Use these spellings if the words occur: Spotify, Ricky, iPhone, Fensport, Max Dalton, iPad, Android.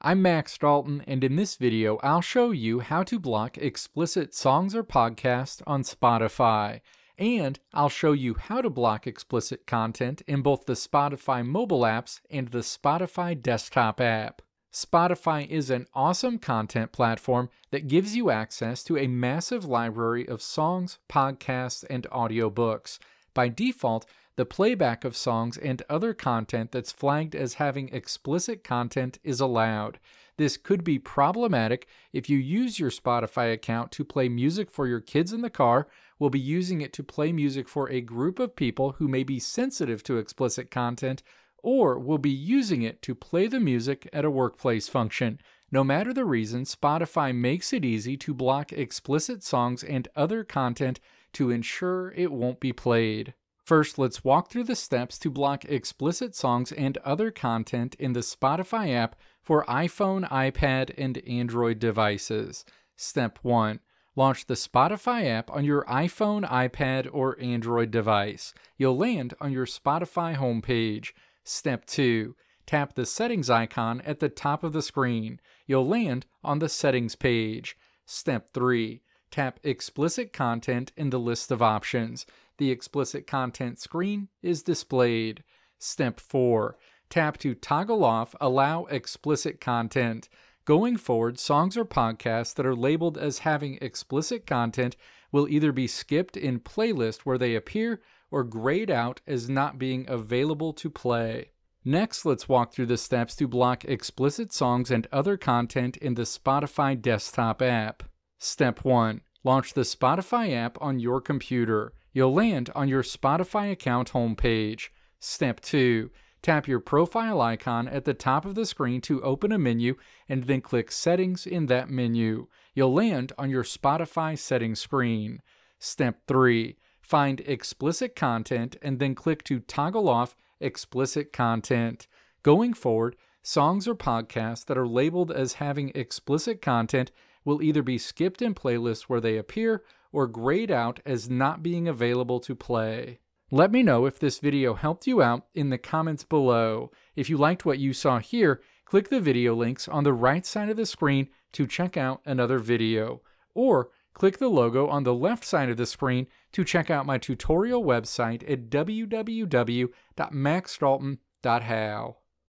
I'm Max Dalton, and in this video I'll show you how to block explicit songs or podcasts on Spotify. And I'll show you how to block explicit content in both the Spotify mobile apps and the Spotify desktop app. Spotify is an awesome content platform that gives you access to a massive library of songs, podcasts, and audiobooks. By default, the playback of songs and other content that's flagged as having explicit content is allowed. This could be problematic if you use your Spotify account to play music for your kids in the car, will be using it to play music for a group of people who may be sensitive to explicit content, or will be using it to play the music at a workplace function. No matter the reason, Spotify makes it easy to block explicit songs and other content to ensure it won't be played. First, let's walk through the steps to block explicit songs and other content in the Spotify app for iPhone, iPad, and Android devices. Step 1. Launch the Spotify app on your iPhone, iPad, or Android device. You'll land on your Spotify homepage. Step 2. Tap the settings icon at the top of the screen. You'll land on the settings page. Step 3. Tap explicit content in the list of options. The explicit content screen is displayed. Step 4. Tap to toggle off Allow Explicit Content. Going forward, songs or podcasts that are labeled as having explicit content will either be skipped in playlist where they appear or grayed out as not being available to play. Next, let's walk through the steps to block explicit songs and other content in the Spotify desktop app. Step 1. Launch the Spotify app on your computer. You'll land on your Spotify account homepage. Step 2. Tap your profile icon at the top of the screen to open a menu and then click Settings in that menu. You'll land on your Spotify settings screen. Step 3. Find Explicit Content and then click to toggle off Explicit Content. Going forward, songs or podcasts that are labeled as having explicit content will either be skipped in playlists where they appear or grayed out as not being available to play. Let me know if this video helped you out in the comments below. If you liked what you saw here, click the video links on the right side of the screen to check out another video, or click the logo on the left side of the screen to check out my tutorial website at www.maxdalton.how.